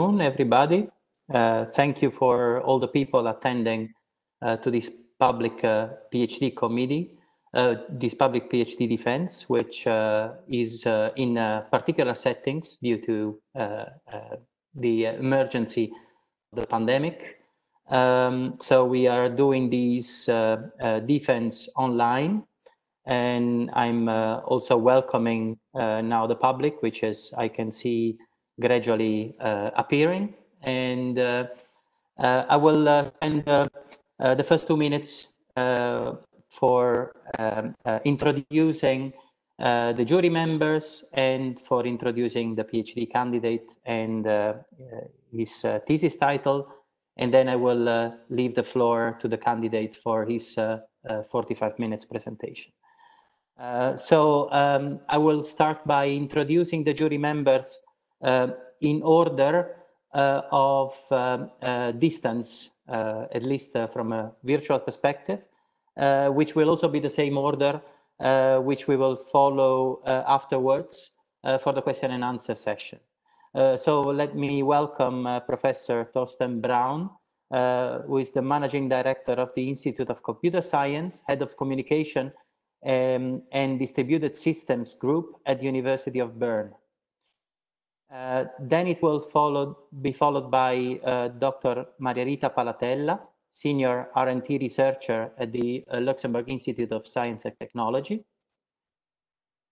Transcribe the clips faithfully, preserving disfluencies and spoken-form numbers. afternoon, everybody. Uh, thank you for all the people attending uh, to this public uh, PhD committee, uh, this public PhD defense, which uh, is uh, in uh, particular settings due to uh, uh, the emergency of the pandemic. Um, so we are doing these uh, uh, defense online, and I'm uh, also welcoming uh, now the public, which is, I can see, gradually uh, appearing. And uh, uh, I will uh, spend uh, uh, the first two minutes uh, for um, uh, introducing uh, the jury members and for introducing the PhD candidate and uh, his uh, thesis title. And then I will uh, leave the floor to the candidate for his uh, uh, forty-five minutes presentation. Uh, so um, I will start by introducing the jury members uh, in order uh, of uh, uh, distance, uh, at least uh, from a virtual perspective, uh, which will also be the same order uh, which we will follow uh, afterwards uh, for the question and answer session. Uh, so let me welcome uh, Professor Torsten Braun, uh, who is the Managing Director of the Institute of Computer Science, Head of Communication um, and Distributed Systems Group at the University of Bern. Uh, then it will follow, be followed by uh, Doctor Maria Rita Palattella, Senior R and T Researcher at the uh, Luxembourg Institute of Science and Technology.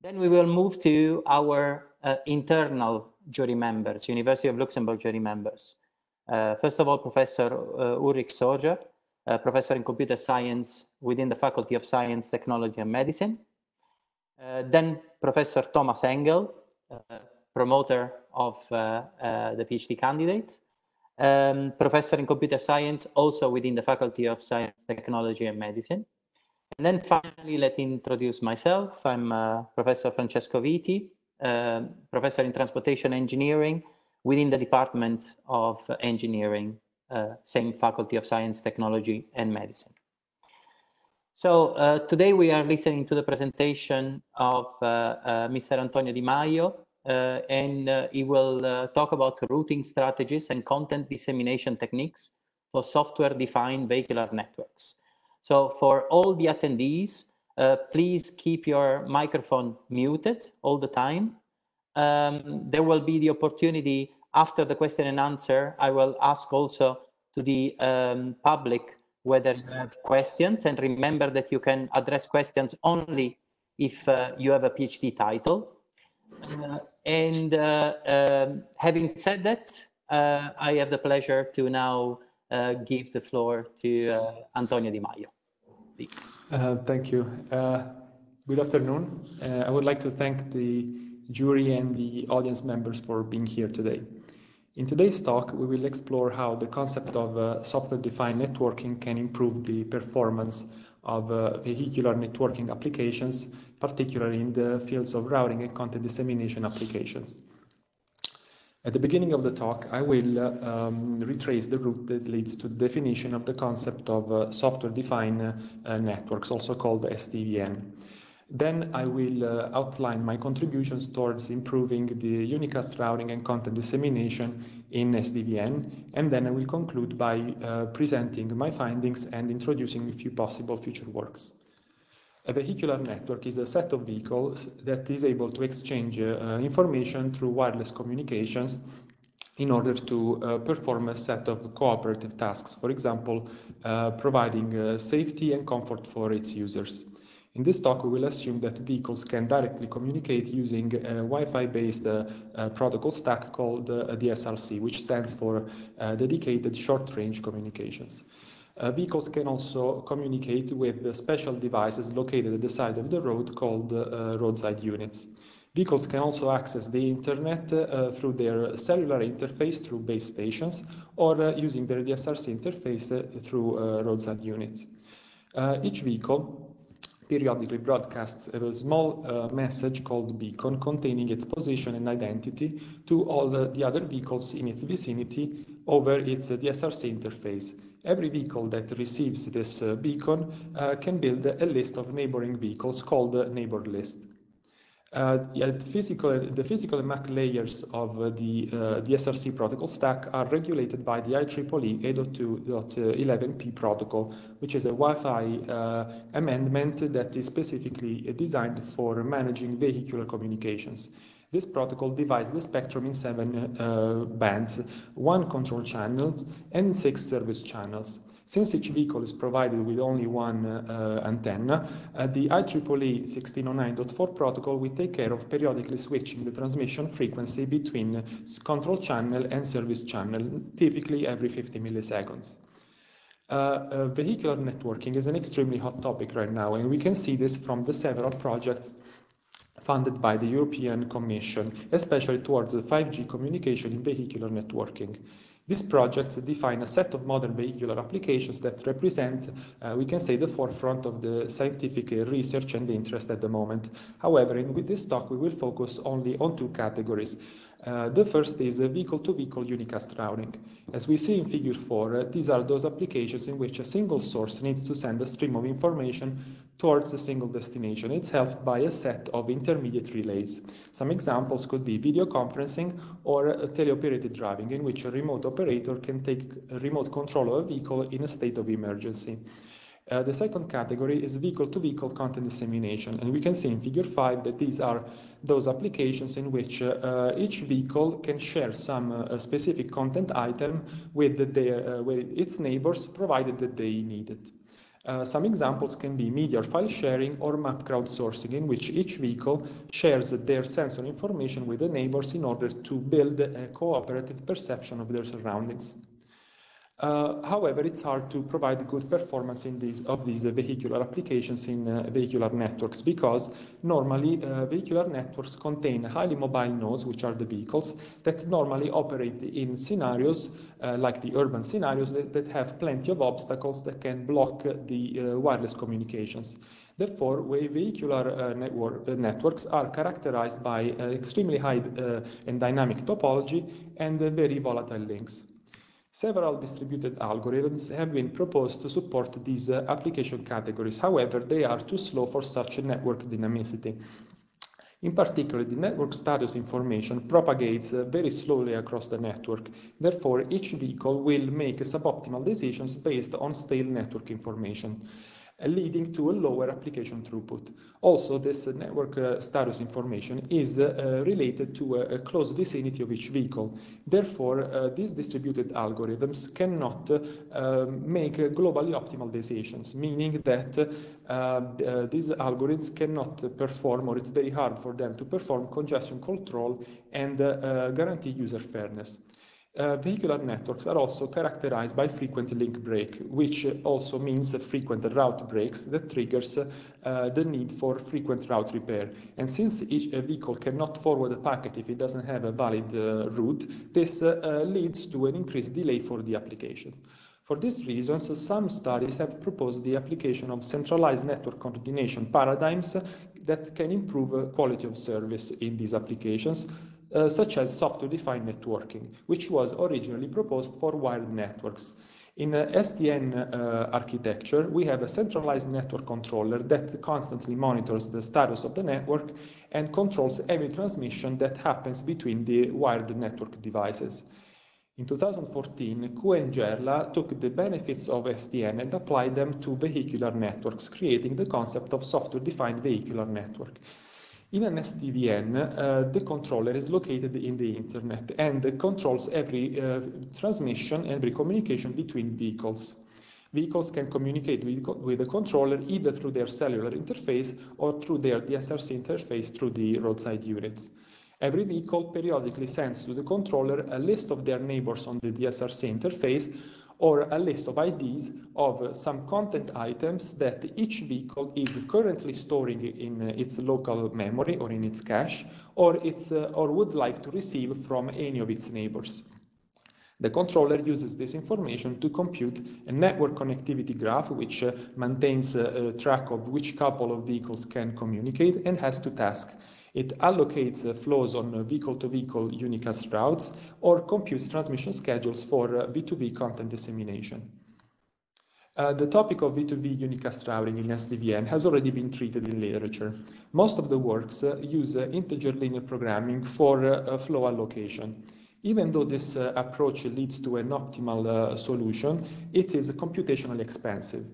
Then we will move to our uh, internal jury members, University of Luxembourg jury members. Uh, first of all, Professor uh, Ulrich Sorger, uh, Professor in Computer Science within the Faculty of Science, Technology and Medicine. Uh, then Professor Thomas Engel, uh, promoter of uh, uh, the PhD candidate. Um, professor in Computer Science, also within the Faculty of Science, Technology and Medicine. And then finally, let me introduce myself. I'm uh, Professor Francesco Viti, Uh, professor in Transportation Engineering within the Department of Engineering, uh, same Faculty of Science, Technology and Medicine. So uh, today we are listening to the presentation of uh, uh, Mister Antonio Di Maio, uh, and uh, he will uh, talk about routing strategies and content dissemination techniques for software-defined vehicular networks. So for all the attendees, Uh, please keep your microphone muted all the time. Um, there will be the opportunity after the question and answer. I will ask also to the um, public whether you have questions, and remember that you can address questions only if uh, you have a PhD title. Uh, and uh, um, having said that, uh, I have the pleasure to now uh, give the floor to uh, Antonio Di Maio. Uh, thank you. Uh, good afternoon. Uh, I would like to thank the jury and the audience members for being here today. In today's talk, we will explore how the concept of uh, software-defined networking can improve the performance of uh, vehicular networking applications, particularly in the fields of routing and content dissemination applications. At the beginning of the talk, I will uh, um, retrace the route that leads to the definition of the concept of uh, software-defined uh, networks, also called S D V N. Then I will uh, outline my contributions towards improving the unicast routing and content dissemination in S D V N, and then I will conclude by uh, presenting my findings and introducing a few possible future works. A vehicular network is a set of vehicles that is able to exchange uh, information through wireless communications in order to uh, perform a set of cooperative tasks, for example, uh, providing uh, safety and comfort for its users. In this talk, we will assume that vehicles can directly communicate using a Wi-Fi-based uh, uh, protocol stack called uh, D S R C, which stands for uh, Dedicated Short-Range Communications. Uh, vehicles can also communicate with the special devices located at the side of the road called uh, roadside units. Vehicles can also access the internet uh, through their cellular interface through base stations or uh, using their D S R C interface uh, through uh, roadside units. Uh, each vehicle periodically broadcasts a small uh, message called beacon containing its position and identity to all the, the other vehicles in its vicinity over its uh, D S R C interface. Every vehicle that receives this uh, beacon uh, can build a list of neighboring vehicles called a neighbor list. Uh, yeah, the, physical, the physical and M A C layers of uh, the uh, D S R C protocol stack are regulated by the I E E E eight oh two dot eleven p protocol, which is a Wi-Fi uh, amendment that is specifically designed for managing vehicular communications. This protocol divides the spectrum in seven uh, bands, one control channels and six service channels. Since each vehicle is provided with only one uh, antenna, uh, the I E E E sixteen oh nine dot four protocol will take care of periodically switching the transmission frequency between control channel and service channel, typically every fifty milliseconds. Uh, uh, vehicular networking is an extremely hot topic right now, and we can see this from the several projects funded by the European Commission, especially towards the five G communication in vehicular networking. These projects define a set of modern vehicular applications that represent, uh, we can say, the forefront of the scientific research and interest at the moment. However, in, with this talk, we will focus only on two categories. Uh, the first is vehicle-to-vehicle unicast routing. As we see in Figure four, uh, these are those applications in which a single source needs to send a stream of information towards a single destination. It's helped by a set of intermediate relays. Some examples could be video conferencing or uh, teleoperated driving, in which a remote operator can take remote control of a vehicle in a state of emergency. Uh, the second category is vehicle-to-vehicle content dissemination, and we can see in Figure five that these are those applications in which uh, uh, each vehicle can share some uh, specific content item with, their, uh, with its neighbors, provided that they need it. Uh, some examples can be media or file sharing or map crowdsourcing, in which each vehicle shares their sensor information with the neighbors in order to build a cooperative perception of their surroundings. Uh, however, it's hard to provide good performance in these, of these uh, vehicular applications in uh, vehicular networks, because normally uh, vehicular networks contain highly mobile nodes, which are the vehicles, that normally operate in scenarios uh, like the urban scenarios that, that have plenty of obstacles that can block the uh, wireless communications. Therefore, vehicular uh, network, uh, networks are characterized by uh, extremely high uh, and dynamic topology and uh, very volatile links. Several distributed algorithms have been proposed to support these uh, application categories. However, they are too slow for such network dynamicity. In particular, the network status information propagates uh, very slowly across the network. Therefore, each vehicle will make suboptimal decisions based on stale network information, leading to a lower application throughput. Also, this network uh, status information is uh, related to a, a close vicinity of each vehicle. Therefore, uh, these distributed algorithms cannot uh, make globally optimal decisions, meaning that uh, uh, these algorithms cannot perform, or it's very hard for them to perform, congestion control and uh, uh, guarantee user fairness. Uh, vehicular networks are also characterized by frequent link break, which also means frequent route breaks that triggers uh, the need for frequent route repair. And since each vehicle cannot forward a packet if it doesn't have a valid uh, route, this uh, leads to an increased delay for the application. For these reasons, some studies have proposed the application of centralized network coordination paradigms that can improve quality of service in these applications, Uh, such as software-defined networking, which was originally proposed for wired networks. In uh, S D N uh, architecture, we have a centralized network controller that constantly monitors the status of the network and controls every transmission that happens between the wired network devices. In two thousand fourteen, Kuo and Gerla took the benefits of S D N and applied them to vehicular networks, creating the concept of software-defined vehicular network. In an S D V N, uh, the controller is located in the internet and controls every uh, transmission, every communication between vehicles. Vehicles can communicate with, with the controller either through their cellular interface or through their D S R C interface through the roadside units. Every vehicle periodically sends to the controller a list of their neighbors on the D S R C interface, or a list of I Ds of some content items that each vehicle is currently storing in its local memory or in its cache, or, its, uh, or would like to receive from any of its neighbors. The controller uses this information to compute a network connectivity graph, which uh, maintains uh, track of which couple of vehicles can communicate and has to task. It allocates uh, flows on uh, vehicle-to-vehicle unicast routes or computes transmission schedules for uh, V two V content dissemination. Uh, the topic of V two V unicast routing in S D V N has already been treated in literature. Most of the works uh, use uh, integer linear programming for uh, flow allocation. Even though this uh, approach leads to an optimal uh, solution, it is computationally expensive.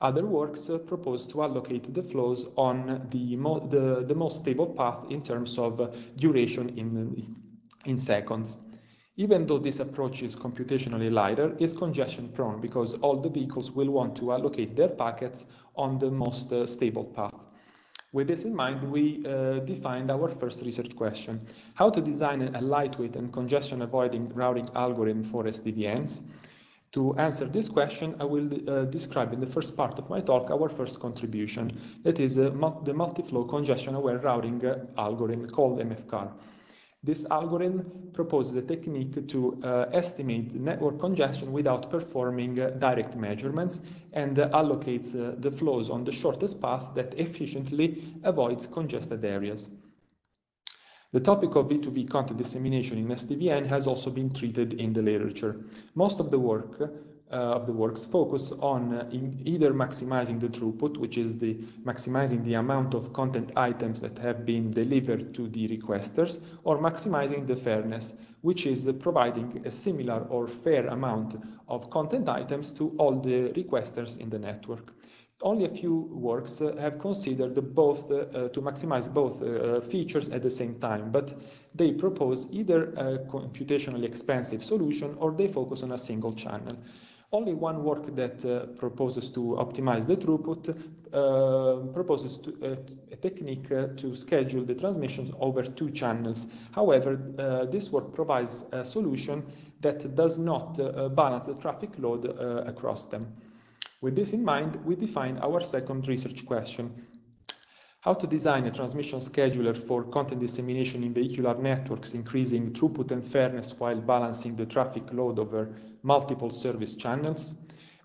Other works uh, propose to allocate the flows on the, mo the, the most stable path in terms of uh, duration in, in seconds. Even though this approach is computationally lighter, it's congestion prone because all the vehicles will want to allocate their packets on the most uh, stable path. With this in mind, we uh, defined our first research question: how to design a lightweight and congestion avoiding routing algorithm for S D V Ns. To answer this question, I will uh, describe in the first part of my talk our first contribution, that is uh, mul the multi-flow congestion aware routing uh, algorithm called M F C A R. This algorithm proposes a technique to uh, estimate network congestion without performing uh, direct measurements, and uh, allocates uh, the flows on the shortest path that efficiently avoids congested areas. The topic of V two V content dissemination in S D V N has also been treated in the literature. Most of the work uh, of the works focus on uh, in either maximizing the throughput, which is the maximizing the amount of content items that have been delivered to the requesters, or maximizing the fairness, which is uh, providing a similar or fair amount of content items to all the requesters in the network. Only a few works uh, have considered both uh, uh, to maximize both uh, features at the same time, but they propose either a computationally expensive solution or they focus on a single channel. Only one work that uh, proposes to optimize the throughput uh, proposes to, uh, a technique uh, to schedule the transmissions over two channels. However, uh, this work provides a solution that does not uh, balance the traffic load uh, across them. With this in mind, we defined our second research question: how to design a transmission scheduler for content dissemination in vehicular networks, increasing throughput and fairness while balancing the traffic load over multiple service channels.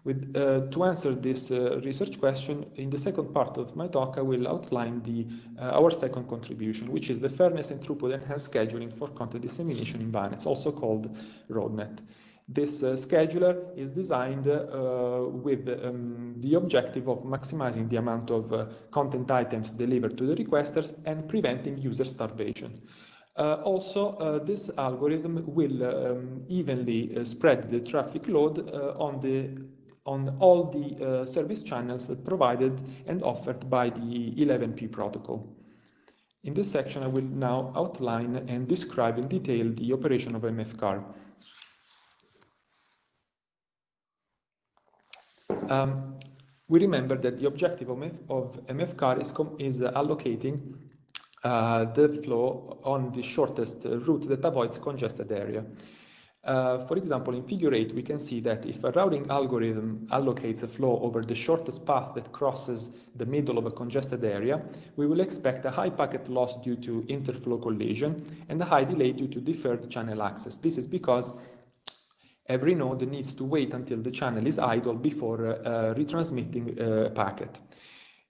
With, uh, to answer this uh, research question, in the second part of my talk, I will outline the, uh, our second contribution, which is the fairness and throughput enhanced scheduling for content dissemination in VANETs, also called RoadNet. This uh, scheduler is designed uh, with um, the objective of maximizing the amount of uh, content items delivered to the requesters and preventing user starvation. Uh, also, uh, this algorithm will um, evenly uh, spread the traffic load uh, on, the, on all the uh, service channels provided and offered by the eleven p protocol. In this section, I will now outline and describe in detail the operation of M F C A R. Um, we remember that the objective of, of M F C A R is, is uh, allocating uh, the flow on the shortest route that avoids congested area. Uh, for example, in figure eight, we can see that if a routing algorithm allocates a flow over the shortest path that crosses the middle of a congested area, we will expect a high packet loss due to interflow collision and a high delay due to deferred channel access. This is because every node needs to wait until the channel is idle before uh, uh, retransmitting a uh, packet.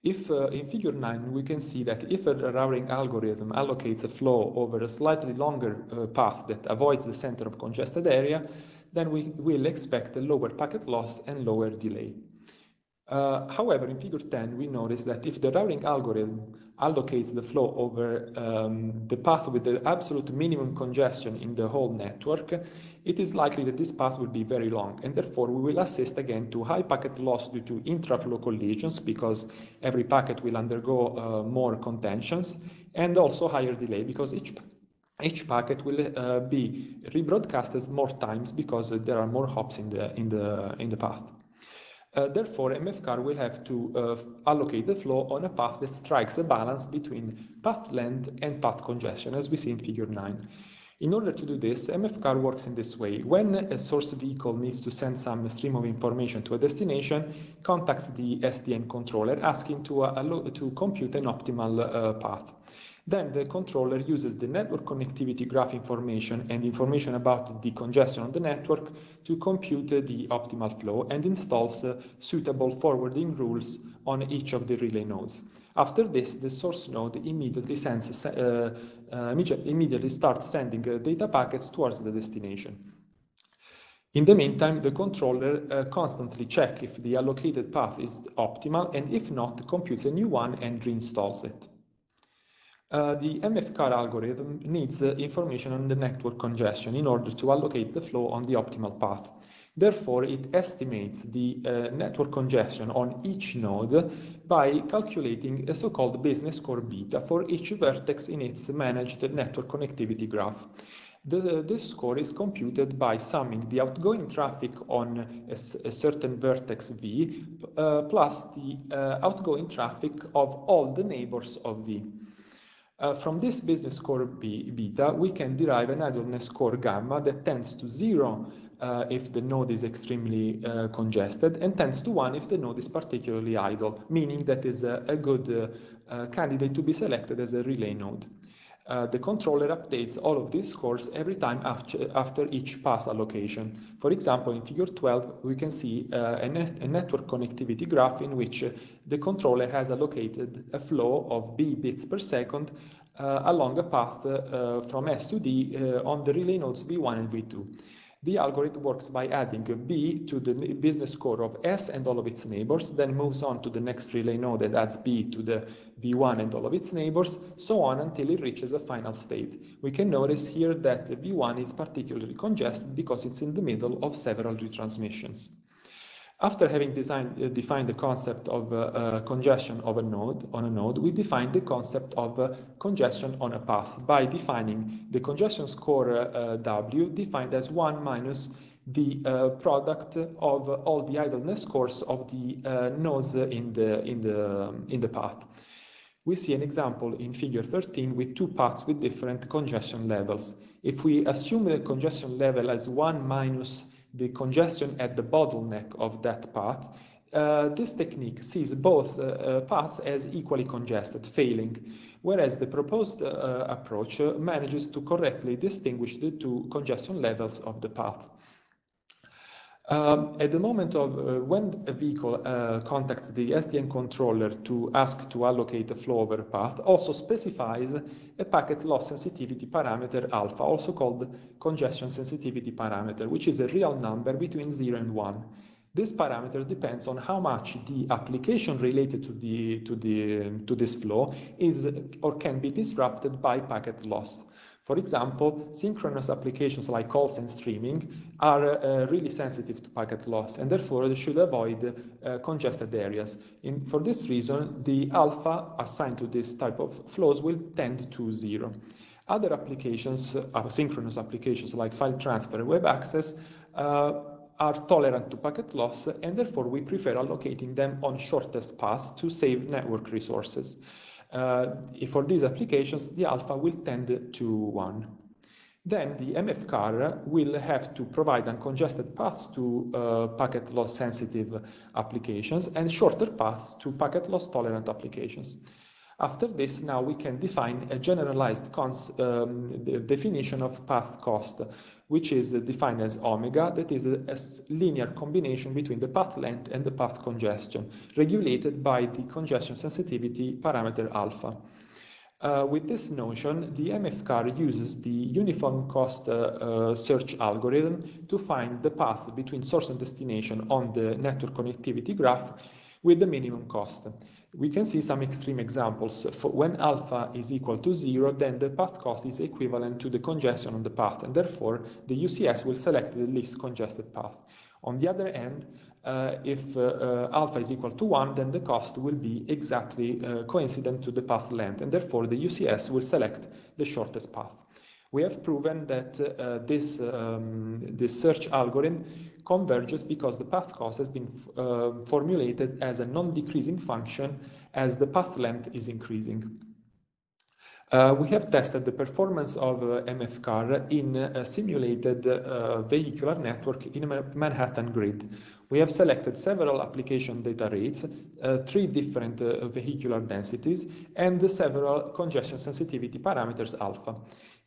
If uh, in figure nine, we can see that if a routing algorithm allocates a flow over a slightly longer uh, path that avoids the center of congested area, then we will expect a lower packet loss and lower delay. Uh, however, in figure ten, we notice that if the routing algorithm allocates the flow over um, the path with the absolute minimum congestion in the whole network, it is likely that this path will be very long, and therefore we will assist again to high packet loss due to intraflow collisions, because every packet will undergo uh, more contentions, and also higher delay because each each packet will uh, be rebroadcasted more times because uh, there are more hops in the in the in the path. Uh, therefore, M F C A R will have to uh, allocate the flow on a path that strikes a balance between path length and path congestion, as we see in figure nine. In order to do this, M F C A R works in this way. When a source vehicle needs to send some stream of information to a destination, contacts the S D N controller asking to, uh, to compute an optimal uh, path. Then the controller uses the network connectivity graph information and information about the congestion on the network to compute the optimal flow, and installs uh, suitable forwarding rules on each of the relay nodes. After this, the source node immediately sends, uh, uh, immediately starts sending uh, data packets towards the destination. In the meantime, the controller uh, constantly checks if the allocated path is optimal, and if not, computes a new one and reinstalls it. Uh, the M F C A R algorithm needs uh, information on the network congestion in order to allocate the flow on the optimal path. Therefore, it estimates the uh, network congestion on each node by calculating a so-called business core beta for each vertex in its managed network connectivity graph. The, this score is computed by summing the outgoing traffic on a, a certain vertex V uh, plus the uh, outgoing traffic of all the neighbors of V. Uh, from this business score B, beta, we can derive an idleness score gamma that tends to zero uh, if the node is extremely uh, congested, and tends to one if the node is particularly idle, meaning that is a, a good uh, uh, candidate to be selected as a relay node. Uh, the controller updates all of these scores every time after, after each path allocation. For example, in figure twelve, we can see uh, a, net, a network connectivity graph in which uh, the controller has allocated a flow of b bits per second uh, along a path uh, from S to D uh, on the relay nodes V one and V two. The algorithm works by adding B to the business score of S and all of its neighbors, then moves on to the next relay node and adds B to the V one and all of its neighbors, so on until it reaches a final state. We can notice here that V one is particularly congested because it's in the middle of several retransmissions. After having designed, uh, defined the concept of uh, uh, congestion of a node, on a node, we define the concept of uh, congestion on a path by defining the congestion score uh, uh, W, defined as one minus the uh, product of uh, all the idleness scores of the uh, nodes in the, in the, um, in the path. We see an example in figure thirteen with two paths with different congestion levels. If we assume the congestion level as one minus the congestion at the bottleneck of that path, uh, this technique sees both uh, uh, paths as equally congested, failing, whereas the proposed uh, approach uh, manages to correctly distinguish the two congestion levels of the path. Um, at the moment of uh, when a vehicle uh, contacts the S D N controller to ask to allocate a flow over a path, also specifies a packet loss sensitivity parameter alpha, also called congestion sensitivity parameter, which is a real number between zero and one. This parameter depends on how much the application related to the to the to this flow is or can be disrupted by packet loss. For example, synchronous applications like calls and streaming are uh, really sensitive to packet loss, and therefore they should avoid uh, congested areas. In, for this reason, the alpha assigned to this type of flows will tend to zero. Other applications, asynchronous applications like file transfer and web access, uh, are tolerant to packet loss, and therefore we prefer allocating them on shortest paths to save network resources. Uh, for these applications, the alpha will tend to one. Then the M F C A R will have to provide uncongested paths to uh, packet loss sensitive applications and shorter paths to packet loss tolerant applications. After this, now we can define a generalized cons um, the definition of path cost, which is defined as omega, that is a, a linear combination between the path length and the path congestion, regulated by the congestion sensitivity parameter alpha. Uh, with this notion, the M F C A R uses the uniform cost uh, uh, search algorithm to find the path between source and destination on the network connectivity graph with the minimum cost. We can see some extreme examples. For when alpha is equal to zero, then the path cost is equivalent to the congestion on the path, and therefore the U C S will select the least congested path. On the other end, uh, if uh, uh, alpha is equal to one, then the cost will be exactly uh, coincident to the path length, and therefore the U C S will select the shortest path. We have proven that uh, this, um, this search algorithm converges because the path cost has been uh, formulated as a non-decreasing function as the path length is increasing. Uh, we have tested the performance of uh, M F C A R in a simulated uh, vehicular network in a Manhattan grid. We have selected several application data rates, uh, three different uh, vehicular densities, and several congestion sensitivity parameters alpha.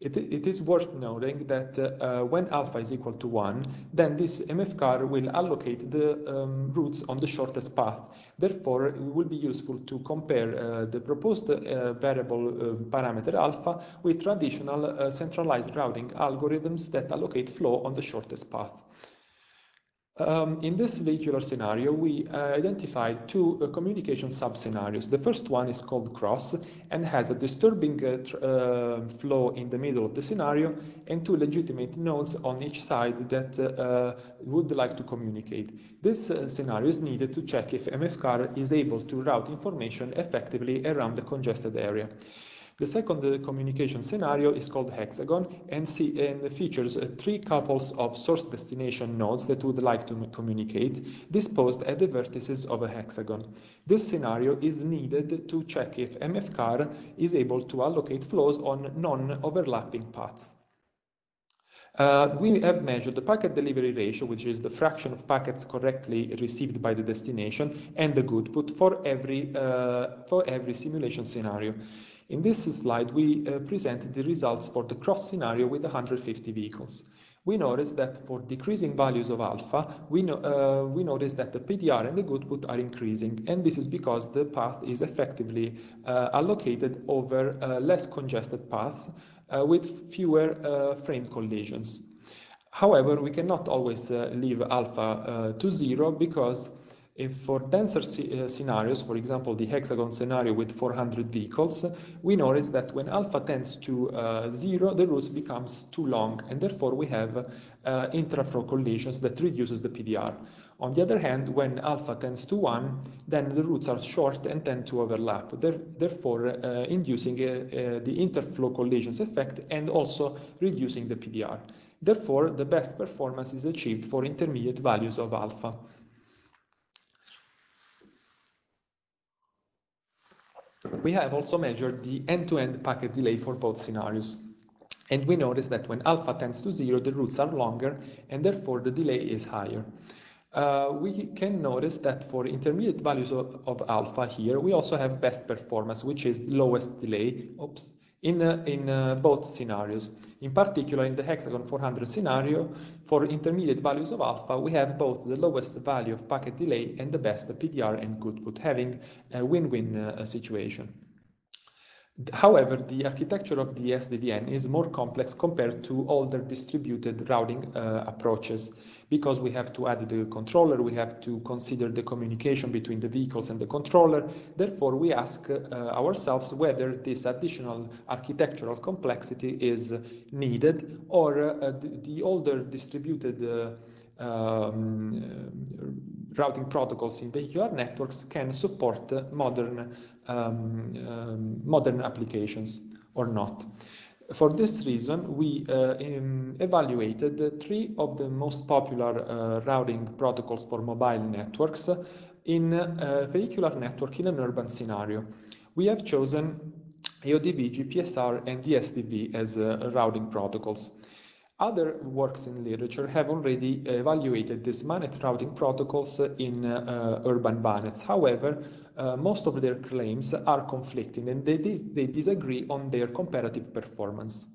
It, it is worth noting that uh, when alpha is equal to one, then this M F C A R will allocate the um, routes on the shortest path. Therefore, it will be useful to compare uh, the proposed uh, variable uh, parameter alpha with traditional uh, centralized routing algorithms that allocate flow on the shortest path. Um, in this vehicular scenario, we uh, identified two uh, communication sub-scenarios. The first one is called cross and has a disturbing uh, tr uh, flow in the middle of the scenario and two legitimate nodes on each side that uh, uh, would like to communicate. This uh, scenario is needed to check if M F C A R is able to route information effectively around the congested area. The second uh, communication scenario is called hexagon and, see, and features uh, three couples of source destination nodes that would like to communicate, disposed at the vertices of a hexagon. This scenario is needed to check if M F C A R is able to allocate flows on non-overlapping paths. Uh, we have measured the packet delivery ratio, which is the fraction of packets correctly received by the destination, and the goodput for every, uh, for every simulation scenario. In this slide, we uh, presented the results for the cross scenario with one hundred fifty vehicles. We noticed that for decreasing values of alpha, we, no, uh, we noticed that the P D R and the goodput are increasing, and this is because the path is effectively uh, allocated over uh, less congested paths uh, with fewer uh, frame collisions. However, we cannot always uh, leave alpha uh, to zero, because if for denser scenarios, for example the hexagon scenario with four hundred vehicles, we notice that when alpha tends to uh, zero, the route becomes too long, and therefore we have uh, intra-flow collisions that reduces the P D R. On the other hand, when alpha tends to one, then the routes are short and tend to overlap, therefore uh, inducing uh, uh, the interflow collisions effect and also reducing the P D R. Therefore, the best performance is achieved for intermediate values of alpha. We have also measured the end-to-end packet delay for both scenarios, and we notice that when alpha tends to zero, the routes are longer and therefore the delay is higher. Uh, we can notice that for intermediate values of, of alpha here, we also have best performance, which is the lowest delay oops, in, uh, in uh, both scenarios. In particular, in the hexagon four hundred scenario, for intermediate values of alpha, we have both the lowest value of packet delay and the best P D R and goodput, having a win-win uh, situation. However, the architecture of the S D V N is more complex compared to older distributed routing uh, approaches, because we have to add the controller, we have to consider the communication between the vehicles and the controller. Therefore, we ask uh, ourselves whether this additional architectural complexity is needed, or uh, the, the older distributed uh, um, routing protocols in vehicular networks can support modern, um, um, modern applications or not. For this reason, we uh, um, evaluated three of the most popular uh, routing protocols for mobile networks in a vehicular network in an urban scenario. We have chosen A O D V, G P S R, and D S D V as uh, routing protocols. Other works in literature have already evaluated these MANET routing protocols in uh, urban VANETs. However, uh, most of their claims are conflicting, and they, dis they disagree on their comparative performance.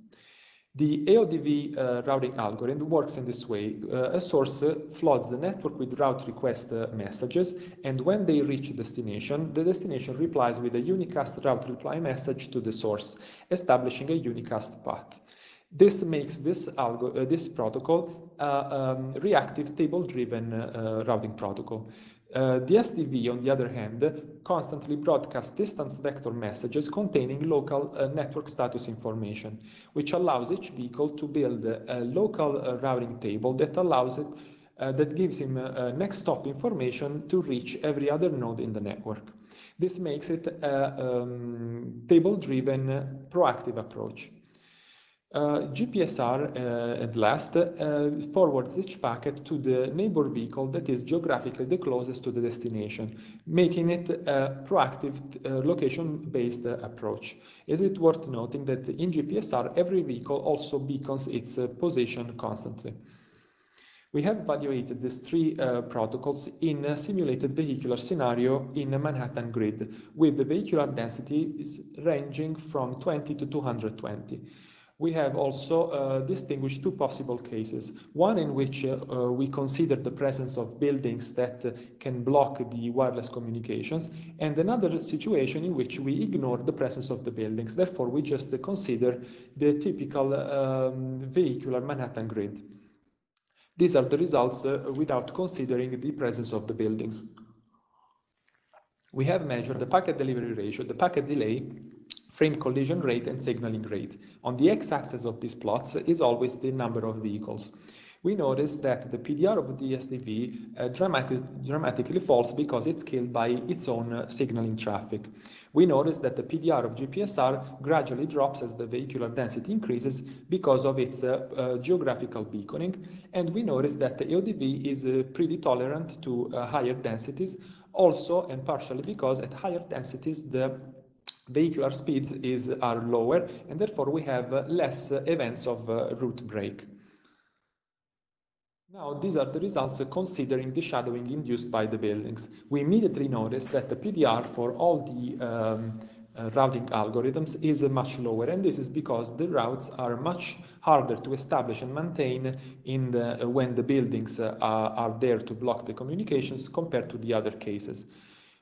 The A O D V uh, routing algorithm works in this way. Uh, a source uh, floods the network with route request uh, messages, and when they reach destination, the destination replies with a unicast route reply message to the source, establishing a unicast path. This makes this, algo, uh, this protocol a uh, um, reactive table-driven uh, routing protocol. Uh, the S D V, on the other hand, constantly broadcasts distance vector messages containing local uh, network status information, which allows each vehicle to build a local uh, routing table that allows it, uh, that gives him uh, next stop information to reach every other node in the network. This makes it a um, table-driven uh, proactive approach. Uh, G P S R, uh, at last, uh, forwards each packet to the neighbor vehicle that is geographically the closest to the destination, making it a proactive uh, location-based uh, approach. Is it worth noting that in G P S R, every vehicle also beacons its uh, position constantly? We have evaluated these three uh, protocols in a simulated vehicular scenario in a Manhattan grid, with the vehicular densities ranging from twenty to two hundred twenty. We have also uh, distinguished two possible cases, one in which uh, uh, we consider the presence of buildings that uh, can block the wireless communications, and another situation in which we ignore the presence of the buildings. Therefore, we just uh, consider the typical um, vehicular Manhattan grid. These are the results uh, without considering the presence of the buildings. We have measured the packet delivery ratio, the packet delay, frame collision rate, and signaling rate. On the x-axis of these plots is always the number of vehicles. We notice that the P D R of the D S D V uh, dramatic, dramatically falls because it's killed by its own uh, signaling traffic. We notice that the P D R of G P S R gradually drops as the vehicular density increases because of its uh, uh, geographical beaconing, and we notice that the A O D V is uh, pretty tolerant to uh, higher densities, also and partially because at higher densities the vehicular speeds is, are lower, and therefore we have uh, less uh, events of uh, route break. Now, these are the results considering the shadowing induced by the buildings. We immediately notice that the P D R for all the um, uh, routing algorithms is uh, much lower, and this is because the routes are much harder to establish and maintain in the, uh, when the buildings uh, are, are there to block the communications compared to the other cases.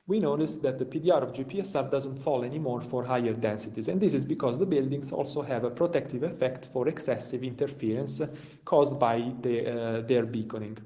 We notice that the P D R of G P S R doesn't fall anymore for higher densities, and this is because the buildings also have a protective effect for excessive interference caused by the, uh, their beaconing.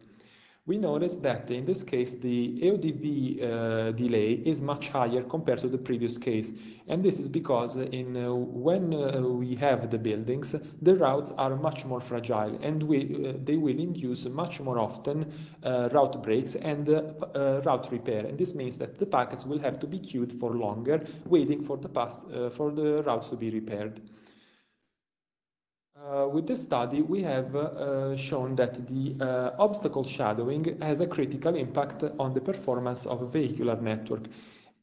We notice that in this case the A O D V uh, delay is much higher compared to the previous case, and this is because in uh, when uh, we have the buildings, the routes are much more fragile, and we, uh, they will induce much more often uh, route breaks and uh, uh, route repair, and this means that the packets will have to be queued for longer, waiting for the pass, uh, for the route to be repaired. Uh, with this study, we have uh, shown that the uh, obstacle shadowing has a critical impact on the performance of a vehicular network,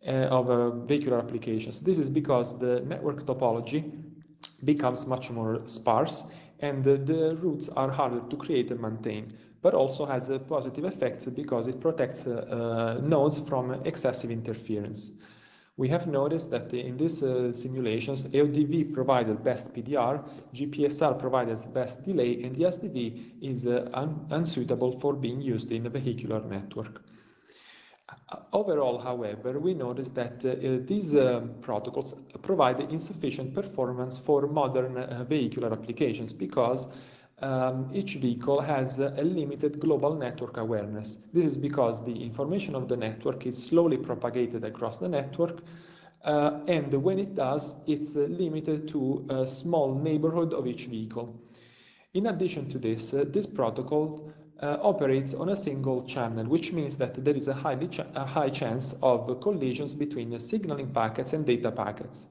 uh, of uh, vehicular applications. This is because the network topology becomes much more sparse, and the, the routes are harder to create and maintain, but also has a positive effects because it protects uh, uh, nodes from excessive interference. We have noticed that in these uh, simulations, A O D V provided best P D R, G P S R provides best delay, and the S D V is uh, un unsuitable for being used in a vehicular network. Uh, overall, however, we noticed that uh, these uh, protocols provide insufficient performance for modern uh, vehicular applications because Um, each vehicle has uh, a limited global network awareness. This is because the information of the network is slowly propagated across the network, uh, and when it does, it's uh, limited to a small neighborhood of each vehicle. In addition to this, uh, this protocol uh, operates on a single channel, which means that there is a, highly ch a high chance of uh, collisions between uh, signaling packets and data packets.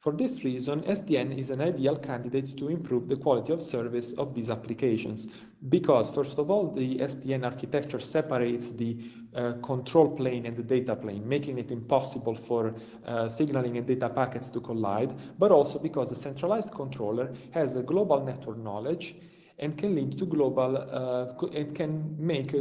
For this reason, S D N is an ideal candidate to improve the quality of service of these applications, because first of all, the S D N architecture separates the uh, control plane and the data plane, making it impossible for uh, signaling and data packets to collide, but also because the centralized controller has a global network knowledge and can lead to global uh, and can make uh,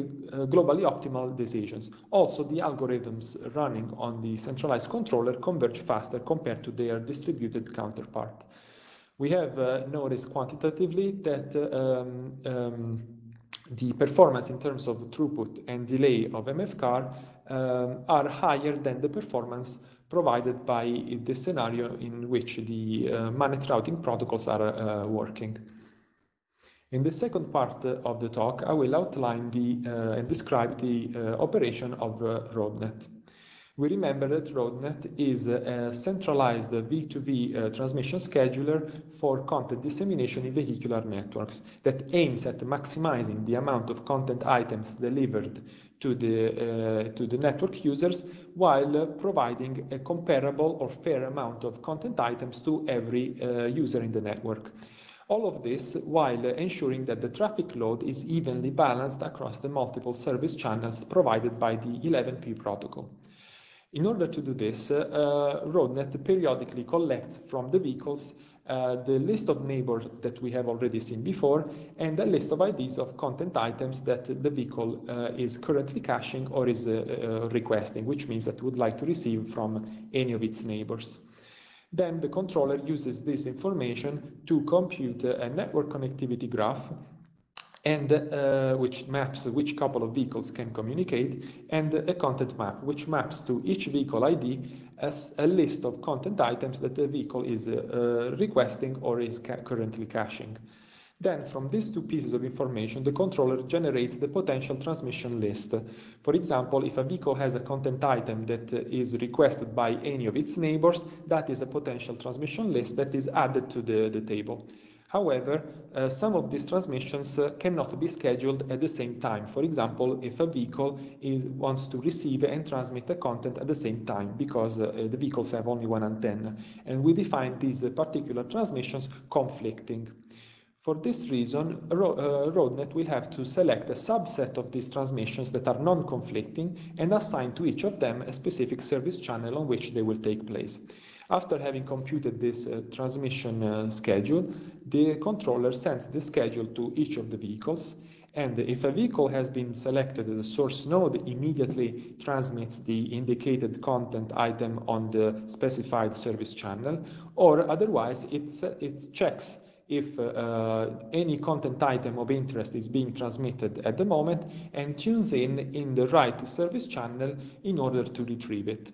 globally optimal decisions. Also, the algorithms running on the centralized controller converge faster compared to their distributed counterpart. We have uh, noticed quantitatively that um, um, the performance in terms of throughput and delay of M F C A R um, are higher than the performance provided by the scenario in which the uh, MANET routing protocols are uh, working. In the second part of the talk, I will outline the, uh, and describe the uh, operation of uh, RoadNet. We remember that RoadNet is a centralized V two V uh, transmission scheduler for content dissemination in vehicular networks that aims at maximizing the amount of content items delivered to the, uh, to the network users while uh, providing a comparable or fair amount of content items to every uh, user in the network. All of this while ensuring that the traffic load is evenly balanced across the multiple service channels provided by the eleven p protocol. In order to do this, uh, RoadNet periodically collects from the vehicles uh, the list of neighbors that we have already seen before and a list of I Ds of content items that the vehicle uh, is currently caching or is uh, uh, requesting, which means that it would like to receive from any of its neighbors. Then the controller uses this information to compute a network connectivity graph, and uh, which maps which couple of vehicles can communicate, and a content map, which maps to each vehicle I D as a list of content items that the vehicle is uh, requesting or is ca- currently caching. Then, from these two pieces of information, the controller generates the potential transmission list. For example, if a vehicle has a content item that is requested by any of its neighbors, that is a potential transmission list that is added to the, the table. However, uh, some of these transmissions uh, cannot be scheduled at the same time. For example, if a vehicle is, wants to receive and transmit the content at the same time, because uh, the vehicles have only one antenna. And we define these uh, particular transmissions conflicting. For this reason, Ro uh, RoadNet will have to select a subset of these transmissions that are non-conflicting and assign to each of them a specific service channel on which they will take place. After having computed this uh, transmission uh, schedule, the controller sends the schedule to each of the vehicles, and if a vehicle has been selected as a source node, immediately transmits the indicated content item on the specified service channel, or otherwise it's, uh, it checks if uh, any content item of interest is being transmitted at the moment and tunes in in the right service channel in order to retrieve it.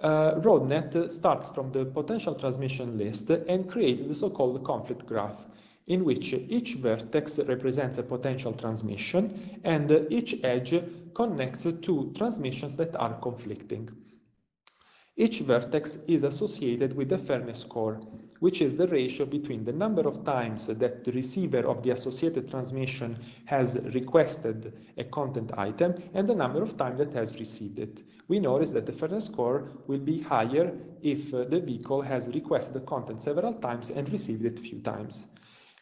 Uh, RoadNet starts from the potential transmission list and creates the so-called conflict graph, in which each vertex represents a potential transmission and each edge connects to transmissions that are conflicting. Each vertex is associated with the fairness score, which is the ratio between the number of times that the receiver of the associated transmission has requested a content item and the number of times that has received it. We notice that the fairness score will be higher if the vehicle has requested the content several times and received it a few times.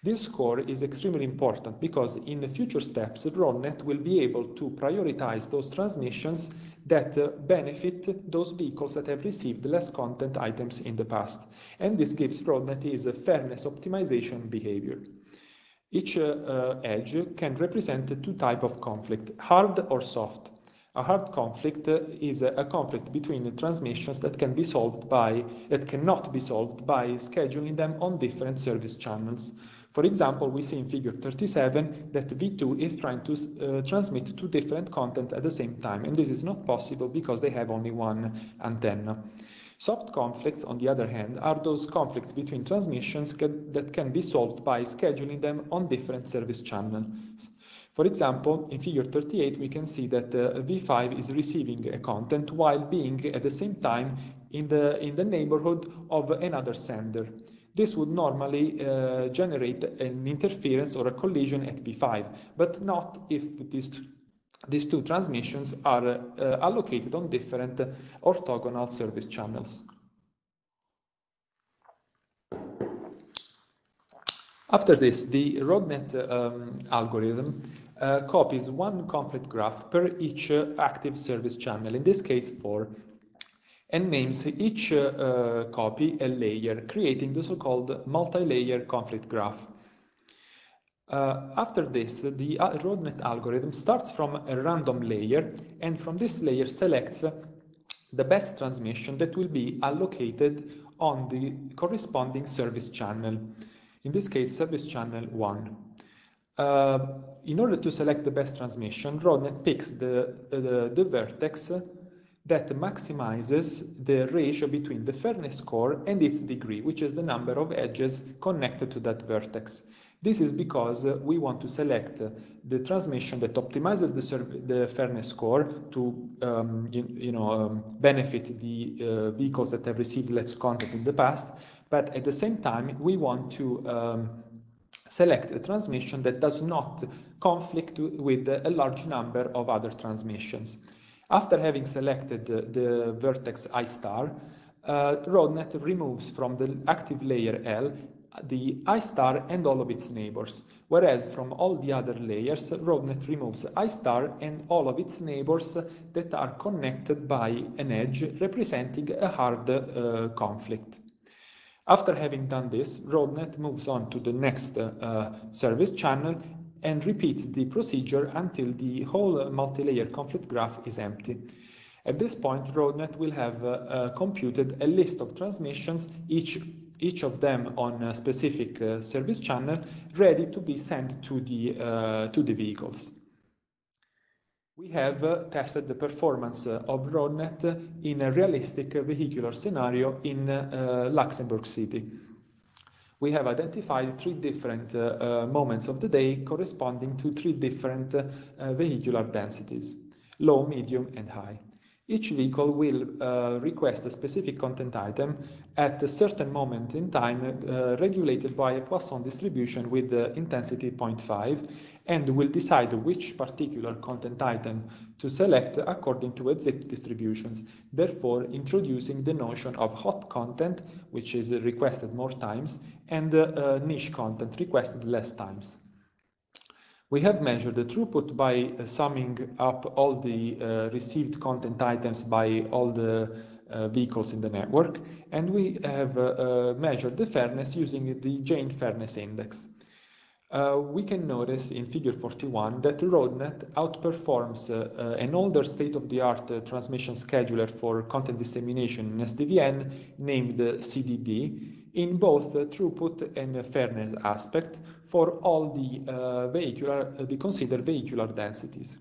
This score is extremely important because in the future steps, RoadNet will be able to prioritize those transmissions that uh, benefit those vehicles that have received less content items in the past. And this gives RoadNet is a fairness optimization behavior. Each uh, uh, edge can represent two types of conflict, hard or soft. A hard conflict uh, is a, a conflict between the transmissions that can be solved by, that cannot be solved by scheduling them on different service channels. For example, we see in figure thirty-seven that V two is trying to uh, transmit two different content at the same time, and this is not possible because they have only one antenna. Soft conflicts, on the other hand, are those conflicts between transmissions that can be solved by scheduling them on different service channels. For example, in figure thirty-eight, we can see that uh, V five is receiving a content while being at the same time in the, in the neighborhood of another sender. This would normally uh, generate an interference or a collision at V five, but not if these, these two transmissions are uh, allocated on different orthogonal service channels. After this, the RoadNet um, algorithm uh, copies one conflict graph per each uh, active service channel, in this case four, and names each uh, uh, copy a layer, creating the so-called multi-layer conflict graph. Uh, after this, the RoadNet algorithm starts from a random layer, and from this layer selects the best transmission that will be allocated on the corresponding service channel, in this case service channel one. Uh, in order to select the best transmission, RoadNet picks the, uh, the, the vertex that maximizes the ratio between the fairness score and its degree, which is the number of edges connected to that vertex. This is because uh, we want to select uh, the transmission that optimizes the, the fairness score to um, you, you know, um, benefit the uh, vehicles that have received less content in the past, but at the same time we want to um, select a transmission that does not conflict with a large number of other transmissions. After having selected the, the vertex I star, uh, RoadNet removes from the active layer L the I star and all of its neighbors, whereas from all the other layers, RoadNet removes I star and all of its neighbors that are connected by an edge representing a hard uh, conflict. After having done this, RoadNet moves on to the next uh, uh, service channel and repeats the procedure until the whole multilayer conflict graph is empty. At this point, RoadNet will have uh, uh, computed a list of transmissions, each, each of them on a specific uh, service channel, ready to be sent to the, uh, to the vehicles. We have uh, tested the performance uh, of RoadNet in a realistic vehicular scenario in uh, Luxembourg City. we have identified three different uh, uh, moments of the day corresponding to three different uh, uh, vehicular densities, low, medium, and high. Each vehicle will uh, request a specific content item at a certain moment in time uh, regulated by a Poisson distribution with uh, intensity zero point five, and will decide which particular content item to select according to exact distributions, therefore introducing the notion of hot content, which is requested more times, and uh, uh, niche content requested less times. We have measured the throughput by uh, summing up all the uh, received content items by all the uh, vehicles in the network, and we have uh, uh, measured the fairness using the Jane Fairness Index. Uh, we can notice in figure forty-one that RoadNet outperforms uh, uh, an older state-of-the-art uh, transmission scheduler for content dissemination in S D V N named uh, C D D, in both the throughput and fairness aspect for all the, uh, vehicular, the considered vehicular densities.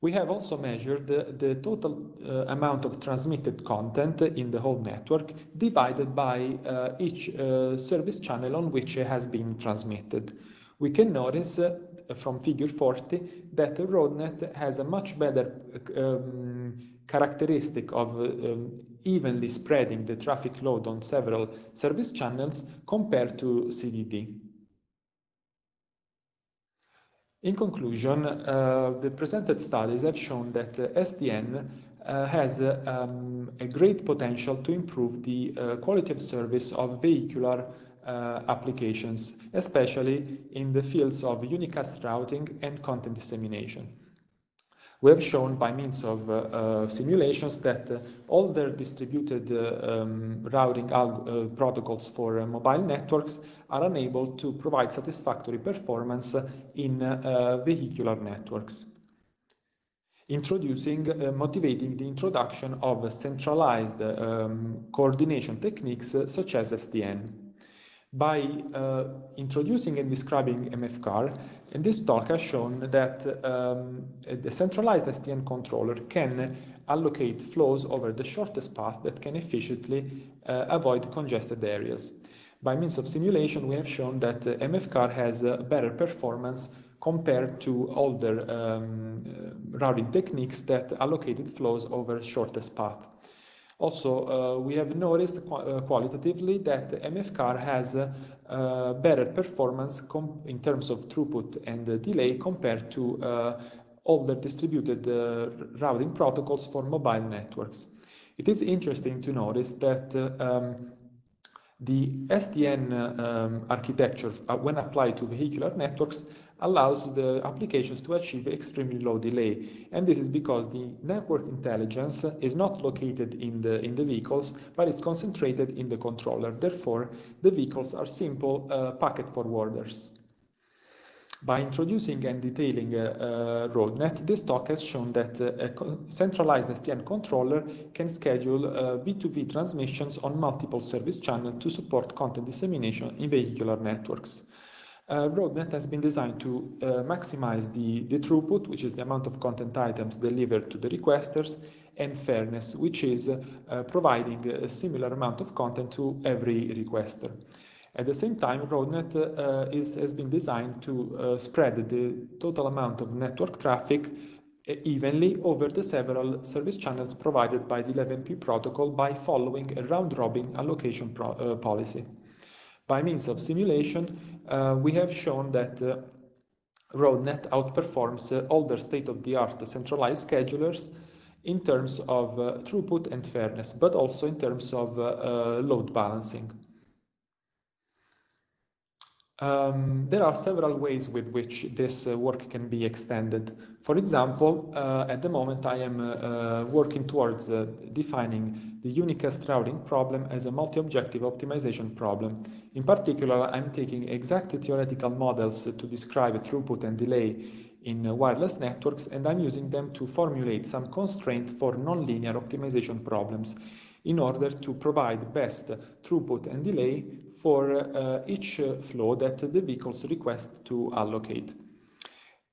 We have also measured the, the total uh, amount of transmitted content in the whole network divided by uh, each uh, service channel on which it has been transmitted. We can notice uh, from figure forty that RoadNet has a much better um, characteristic of uh, um, evenly spreading the traffic load on several service channels compared to C D D. In conclusion, uh, the presented studies have shown that uh, S D N uh, has uh, um, a great potential to improve the uh, quality of service of vehicular Uh, applications, especially in the fields of unicast routing and content dissemination. We have shown by means of uh, uh, simulations that uh, older distributed uh, um, routing uh, protocols for uh, mobile networks are unable to provide satisfactory performance in uh, vehicular networks. Introducing, uh, motivating the introduction of centralized um, coordination techniques uh, such as S D N. By uh, introducing and describing M F C A R, in this talk I've shown that um, the centralized S D N controller can allocate flows over the shortest path that can efficiently uh, avoid congested areas. By means of simulation, we have shown that uh, M F C A R has a better performance compared to older um, uh, routing techniques that allocated flows over shortest path. Also, uh, we have noticed qu uh, qualitatively that M F C A R has uh, uh, better performance in terms of throughput and uh, delay compared to uh, older distributed uh, routing protocols for mobile networks. It is interesting to notice that uh, um, the S D N uh, um, architecture, uh, when applied to vehicular networks, allows the applications to achieve extremely low delay, and this is because the network intelligence is not located in the, in the vehicles, but it's concentrated in the controller. Therefore, the vehicles are simple uh, packet forwarders. By introducing and detailing uh, uh, RoadNet, this talk has shown that uh, a centralized S D N controller can schedule uh, V two V transmissions on multiple service channels to support content dissemination in vehicular networks. Uh, RoadNet has been designed to uh, maximize the, the throughput, which is the amount of content items delivered to the requesters, and fairness, which is uh, providing a similar amount of content to every requester. At the same time, RoadNet uh, is, has been designed to uh, spread the total amount of network traffic evenly over the several service channels provided by the eleven p protocol by following a round-robin allocation pro uh, policy. By means of simulation, uh, we have shown that uh, RoadNet outperforms uh, older state-of-the-art centralized schedulers in terms of uh, throughput and fairness, but also in terms of uh, uh, load balancing. Um, there are several ways with which this uh, work can be extended. For example, uh, at the moment I am uh, uh, working towards uh, defining the unicast routing problem as a multi-objective optimization problem. In particular, I'm taking exact theoretical models to describe throughput and delay in uh, wireless networks, and I'm using them to formulate some constraint for nonlinear optimization problems, in order to provide best throughput and delay for uh, each uh, flow that the vehicles request to allocate.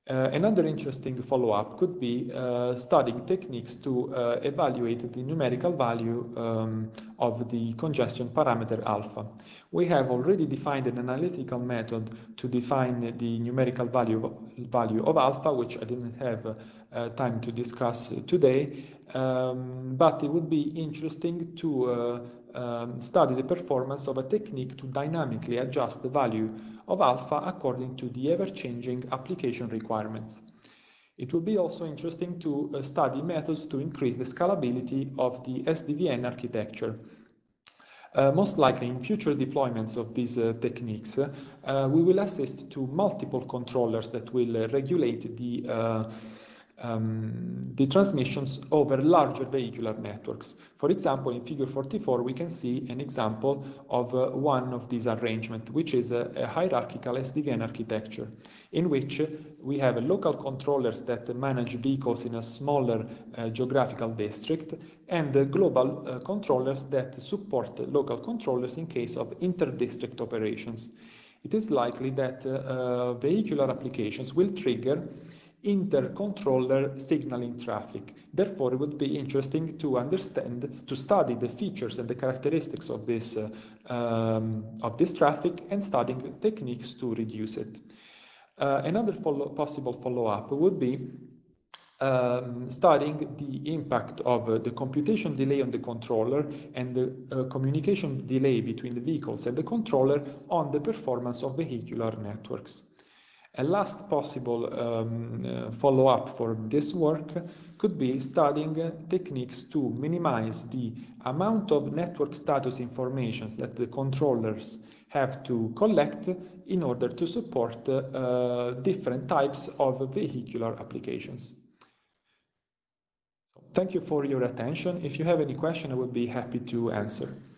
Uh, another interesting follow-up could be uh, studying techniques to uh, evaluate the numerical value um, of the congestion parameter alpha. We have already defined an analytical method to define the numerical value, value of alpha, which I didn't have uh, time to discuss today, um, but it would be interesting to uh, um, study the performance of a technique to dynamically adjust the value of alpha according to the ever-changing application requirements. It will be also interesting to uh, study methods to increase the scalability of the S D V N architecture. Uh, most likely in future deployments of these uh, techniques, uh, we will assist to multiple controllers that will uh, regulate the, uh, um, the transmissions over larger vehicular networks. For example, in figure forty-four, we can see an example of uh, one of these arrangements, which is a, a hierarchical S D V N architecture, in which uh, we have uh, local controllers that manage vehicles in a smaller uh, geographical district, and uh, global uh, controllers that support local controllers in case of inter-district operations. It is likely that uh, uh, vehicular applications will trigger intercontroller signaling traffic. Therefore, it would be interesting to understand, to study the features and the characteristics of this, uh, um, of this traffic, and studying techniques to reduce it. Uh, another follow possible follow-up would be um, studying the impact of uh, the computation delay on the controller and the uh, communication delay between the vehicles and the controller on the performance of vehicular networks. A last possible um, uh, follow-up for this work could be studying uh, techniques to minimize the amount of network status information that the controllers have to collect in order to support uh, uh, different types of vehicular applications. Thank you for your attention. If you have any question, I would be happy to answer.